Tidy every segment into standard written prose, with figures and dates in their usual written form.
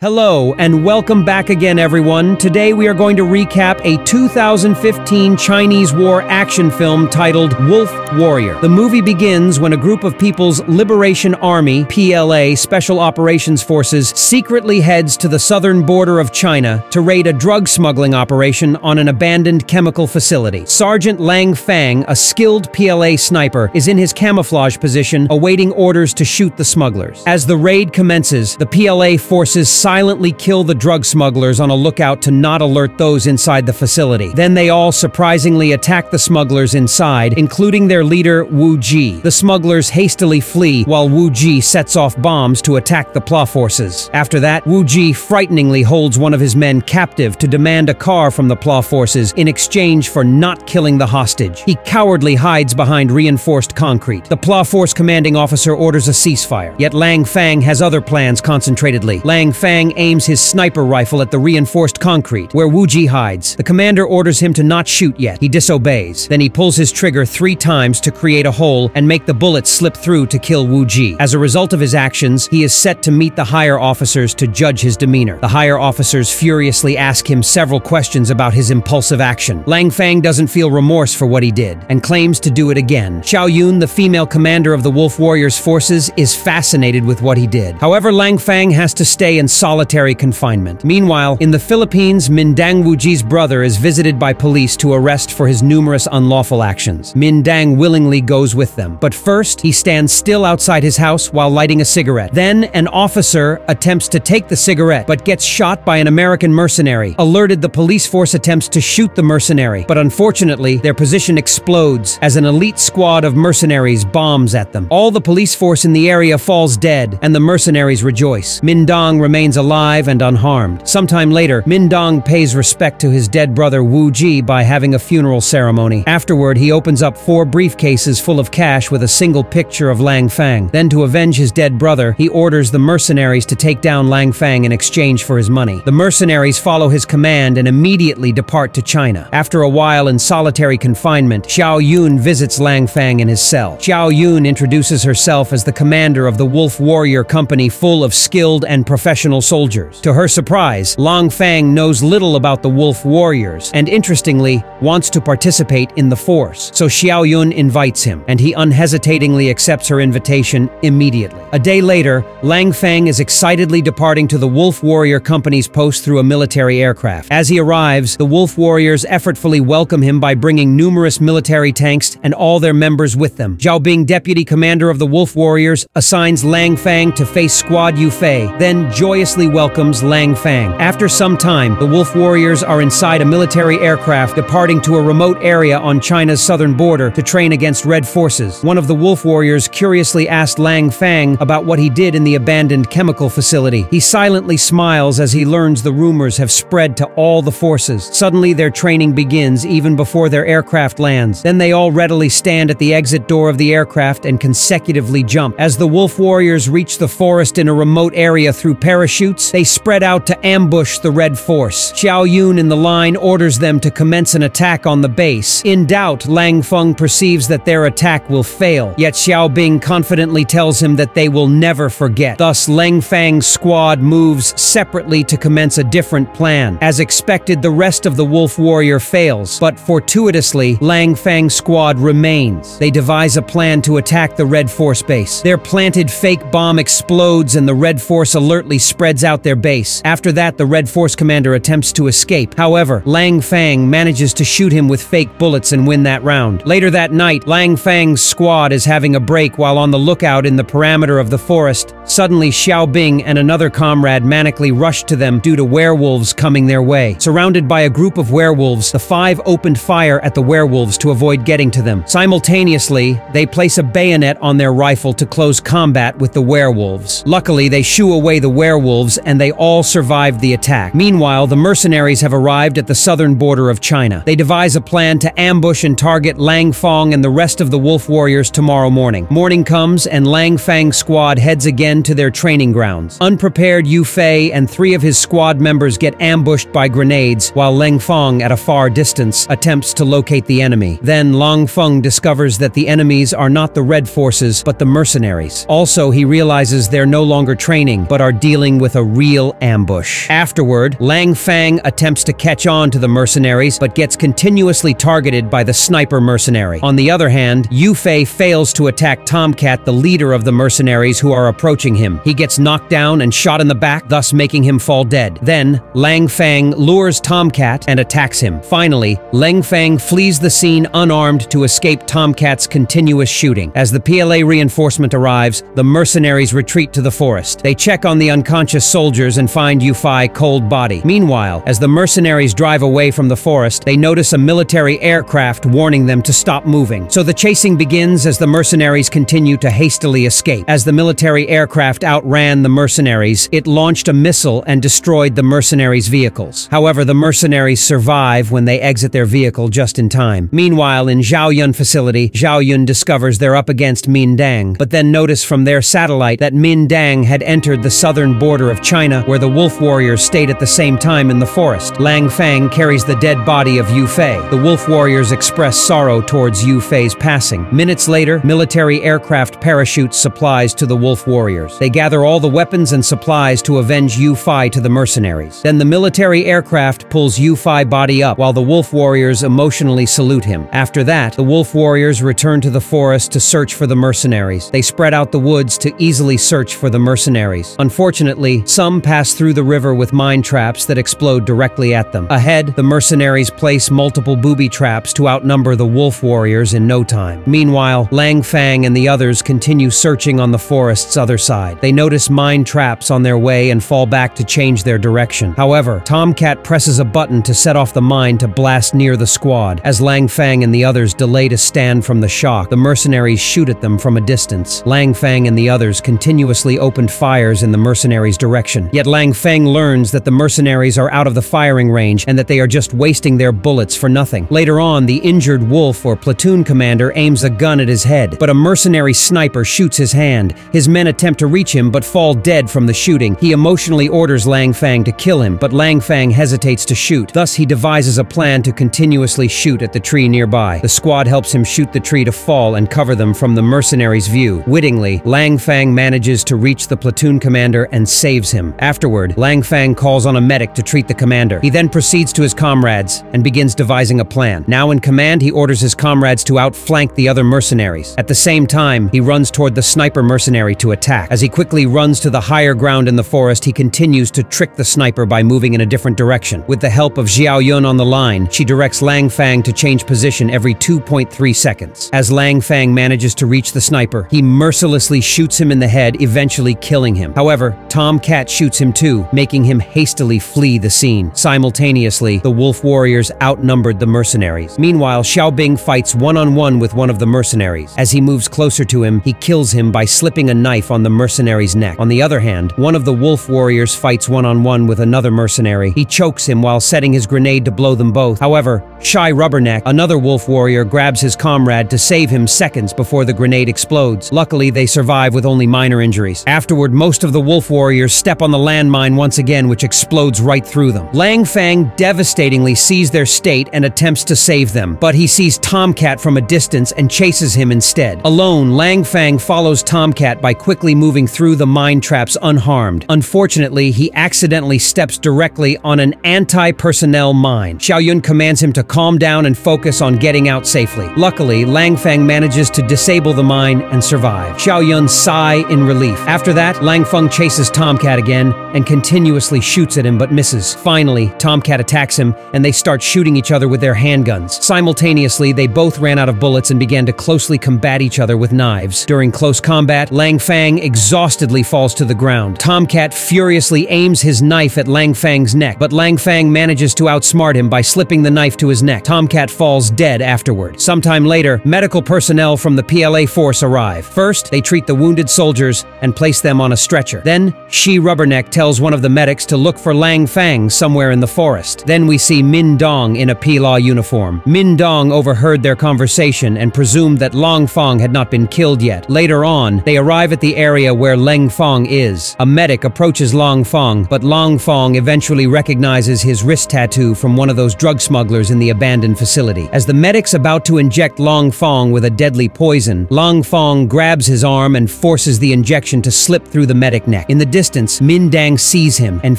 Hello and welcome back again, everyone. Today we are going to recap a 2015 Chinese war action film titled Wolf Warrior. The movie begins when a group of People's Liberation Army (PLA) Special Operations Forces secretly heads to the southern border of China to raid a drug smuggling operation on an abandoned chemical facility. Sergeant Lang Fang, a skilled PLA sniper, is in his camouflage position awaiting orders to shoot the smugglers. As the raid commences, the PLA forces silently kill the drug smugglers on a lookout to not alert those inside the facility. Then they all surprisingly attack the smugglers inside, including their leader Wu Ji. The smugglers hastily flee while Wu Ji sets off bombs to attack the PLA forces. After that, Wu Ji frighteningly holds one of his men captive to demand a car from the PLA forces in exchange for not killing the hostage. He cowardly hides behind reinforced concrete. The PLA force commanding officer orders a ceasefire. Yet Lang Fang has other plans concentratedly. Lang Fang aims his sniper rifle at the reinforced concrete, where Wu Ji hides. The commander orders him to not shoot yet. He disobeys. Then he pulls his trigger 3 times to create a hole and make the bullets slip through to kill Wu Ji. As a result of his actions, he is set to meet the higher officers to judge his demeanor. The higher officers furiously ask him several questions about his impulsive action. Lang Fang doesn't feel remorse for what he did, and claims to do it again. Xiao Yun, the female commander of the Wolf Warriors forces, is fascinated with what he did. However, Lang Fang has to stay in solitary confinement. Meanwhile, in the Philippines, Min Dong, Wu Ji's brother, is visited by police to arrest for his numerous unlawful actions. Min Dong willingly goes with them, but first, he stands still outside his house while lighting a cigarette. Then, an officer attempts to take the cigarette, but gets shot by an American mercenary. Alerted, the police force attempts to shoot the mercenary, but unfortunately, their position explodes as an elite squad of mercenaries bombs at them. All the police force in the area falls dead, and the mercenaries rejoice. Min Dong remains alive and unharmed. Sometime later, Min Dong pays respect to his dead brother Wu Ji by having a funeral ceremony. Afterward, he opens up 4 briefcases full of cash with a single picture of Lang Fang. Then, to avenge his dead brother, he orders the mercenaries to take down Lang Fang in exchange for his money. The mercenaries follow his command and immediately depart to China. After a while in solitary confinement, Xiao Yun visits Lang Fang in his cell. Xiao Yun introduces herself as the commander of the Wolf Warrior Company full of skilled and professional soldiers. To her surprise, Lang Fang knows little about the Wolf Warriors and, interestingly, wants to participate in the force. So Xiao Yun invites him, and he unhesitatingly accepts her invitation immediately. A day later, Lang Fang is excitedly departing to the Wolf Warrior Company's post through a military aircraft. As he arrives, the Wolf Warriors effortfully welcome him by bringing numerous military tanks and all their members with them. Zhao Bing, deputy commander of the Wolf Warriors, assigns Lang Fang to face squad Yu Fei, then joyously welcomes Lang Fang. After some time, the Wolf Warriors are inside a military aircraft departing to a remote area on China's southern border to train against Red forces. One of the Wolf Warriors curiously asked Lang Fang about what he did in the abandoned chemical facility. He silently smiles as he learns the rumors have spread to all the forces. Suddenly, their training begins even before their aircraft lands. Then they all readily stand at the exit door of the aircraft and consecutively jump. As the Wolf Warriors reach the forest in a remote area through parachutes, they spread out to ambush the Red force. Xiao Yun in the line orders them to commence an attack on the base. In doubt, Leng Feng perceives that their attack will fail, yet Xiao Bing confidently tells him that they will never forget. Thus, Lang Fang's squad moves separately to commence a different plan. As expected, the rest of the Wolf Warrior fails, but fortuitously, Lang Fang's squad remains. They devise a plan to attack the Red force base. Their planted fake bomb explodes and the Red force alertly spreads out their base. After that, the Red force commander attempts to escape. However, Lang Fang manages to shoot him with fake bullets and win that round. Later that night, Lang Fang's squad is having a break while on the lookout in the perimeter of the forest. Suddenly, Xiao Bing and another comrade manically rush to them due to werewolves coming their way. Surrounded by a group of werewolves, the 5 opened fire at the werewolves to avoid getting to them. Simultaneously, they place a bayonet on their rifle to close combat with the werewolves. Luckily, they shoo away the werewolves and they all survived the attack. Meanwhile, the mercenaries have arrived at the southern border of China. They devise a plan to ambush and target Lang Fang and the rest of the Wolf Warriors tomorrow morning. Morning comes and Lang Fang's squad heads again to their training grounds. Unprepared, Yu Fei and 3 of his squad members get ambushed by grenades while Lang Fang, at a far distance, attempts to locate the enemy. Then Lang Fang discovers that the enemies are not the Red forces but the mercenaries. Also, he realizes they're no longer training but are dealing with with a real ambush. Afterward, Lang Fang attempts to catch on to the mercenaries, but gets continuously targeted by the sniper mercenary. On the other hand, Yu Fei fails to attack Tomcat, the leader of the mercenaries who are approaching him. He gets knocked down and shot in the back, thus making him fall dead. Then, Lang Fang lures Tomcat and attacks him. Finally, Leng Feng flees the scene unarmed to escape Tomcat's continuous shooting. As the PLA reinforcement arrives, the mercenaries retreat to the forest. They check on the unconscious soldiers and find Yu Fei's cold body. Meanwhile, as the mercenaries drive away from the forest, they notice a military aircraft warning them to stop moving. So the chasing begins as the mercenaries continue to hastily escape. As the military aircraft outran the mercenaries, it launched a missile and destroyed the mercenaries' vehicles. However, the mercenaries survive when they exit their vehicle just in time. Meanwhile, in Xiao Yun facility, Xiao Yun discovers they're up against Min Dong, but then notice from their satellite that Min Dong had entered the southern border of China, where the Wolf Warriors stayed at the same time in the forest. Lang Fang carries the dead body of Yu Fei. The Wolf Warriors express sorrow towards Yu Fei's passing. Minutes later, military aircraft parachutes supplies to the Wolf Warriors. They gather all the weapons and supplies to avenge Yu Fei to the mercenaries. Then the military aircraft pulls Yu Fei's body up, while the Wolf Warriors emotionally salute him. After that, the Wolf Warriors return to the forest to search for the mercenaries. They spread out the woods to easily search for the mercenaries. Unfortunately, some pass through the river with mine traps that explode directly at them. Ahead, the mercenaries place multiple booby traps to outnumber the Wolf Warriors in no time. Meanwhile, Lang Fang and the others continue searching on the forest's other side. They notice mine traps on their way and fall back to change their direction. However, Tomcat presses a button to set off the mine to blast near the squad. As Lang Fang and the others delay to stand from the shock, the mercenaries shoot at them from a distance. Lang Fang and the others continuously opened fires in the mercenaries' direction. Yet Lang Fang learns that the mercenaries are out of the firing range and that they are just wasting their bullets for nothing. Later on, the injured Wolf or platoon commander aims a gun at his head, but a mercenary sniper shoots his hand. His men attempt to reach him but fall dead from the shooting. He emotionally orders Lang Fang to kill him, but Lang Fang hesitates to shoot. Thus, he devises a plan to continuously shoot at the tree nearby. The squad helps him shoot the tree to fall and cover them from the mercenaries' view. Wittingly, Lang Fang manages to reach the platoon commander and saves him. Afterward, Lang Fang calls on a medic to treat the commander. He then proceeds to his comrades and begins devising a plan. Now in command, he orders his comrades to outflank the other mercenaries. At the same time, he runs toward the sniper mercenary to attack. As he quickly runs to the higher ground in the forest, he continues to trick the sniper by moving in a different direction. With the help of Xiao Yun on the line, she directs Lang Fang to change position every 2.3 seconds. As Lang Fang manages to reach the sniper, he mercilessly shoots him in the head, eventually killing him. However, Tomcat shoots him too, making him hastily flee the scene. Simultaneously, the Wolf Warriors outnumbered the mercenaries. Meanwhile, Xiao Bing fights one-on-one with one of the mercenaries. As he moves closer to him, he kills him by slipping a knife on the mercenary's neck. On the other hand, one of the Wolf Warriors fights one-on-one with another mercenary. He chokes him while setting his grenade to blow them both. However, Chi Rubberneck, another Wolf Warrior, grabs his comrade to save him seconds before the grenade explodes. Luckily, they survive with only minor injuries. Afterward, most of the Wolf Warriors step on the landmine once again, which explodes right through them. Lang Fang devastatingly sees their state and attempts to save them, but he sees Tomcat from a distance and chases him instead. Alone, Lang Fang follows Tomcat by quickly moving through the mine traps unharmed. Unfortunately, he accidentally steps directly on an anti-personnel mine. Xiao Yun commands him to calm down and focus on getting out safely. Luckily, Lang Fang manages to disable the mine and survive. Xiao Yun sighs in relief. After that, Lang Fang chases Tomcat again and continuously shoots at him but misses. Finally, Tomcat attacks him and they start shooting each other with their handguns. Simultaneously, they both ran out of bullets and began to closely combat each other with knives. During close combat, Lang Fang exhaustedly falls to the ground. Tomcat furiously aims his knife at Lang Fang's neck, but Lang Fang manages to outsmart him by slipping the knife to his neck. Tomcat falls dead afterward. Sometime later, medical personnel from the PLA force arrive. First, they treat the wounded soldiers and place them on a stretcher. Then, Chi Rubberneck tells one of the medics to look for Lang Fang somewhere in the forest. Then we see Min Dong in a PLA uniform. Min Dong overheard their conversation and presumed that Lang Fang had not been killed yet. Later on, they arrive at the area where Leng Feng is. A medic approaches Lang Fang, but Lang Fang eventually recognizes his wrist tattoo from one of those drug smugglers in the abandoned facility. As the medic's about to inject Lang Fang with a deadly poison, Lang Fang grabs his arm and forces the injection to slip through the medic's neck. In the distance, distance, Min Dong sees him and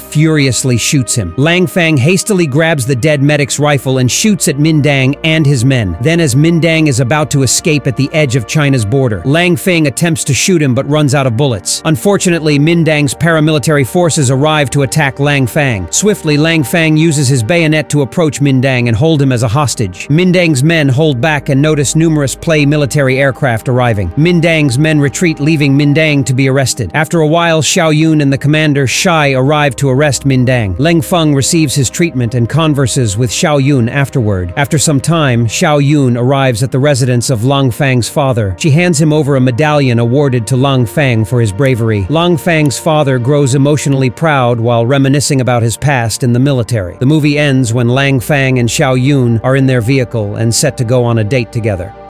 furiously shoots him. Lang Fang hastily grabs the dead medic's rifle and shoots at Min Dong and his men. Then, as Min Dong is about to escape at the edge of China's border, Lang Fang attempts to shoot him but runs out of bullets. Unfortunately, Min Dong's paramilitary forces arrive to attack Lang Fang. Swiftly, Lang Fang uses his bayonet to approach Min Dong and hold him as a hostage. Min Dong's men hold back and notice numerous PLA military aircraft arriving. Min Dong's men retreat, leaving Min Dong to be arrested. After a while, Xiao Yun and the commander Shai arrive to arrest Min Dong. Leng Feng receives his treatment and converses with Xiao Yun afterward. After some time, Xiao Yun arrives at the residence of Lang Fang's father. She hands him over a medallion awarded to Lang Fang for his bravery. Lang Fang's father grows emotionally proud while reminiscing about his past in the military. The movie ends when Lang Fang and Xiao Yun are in their vehicle and set to go on a date together.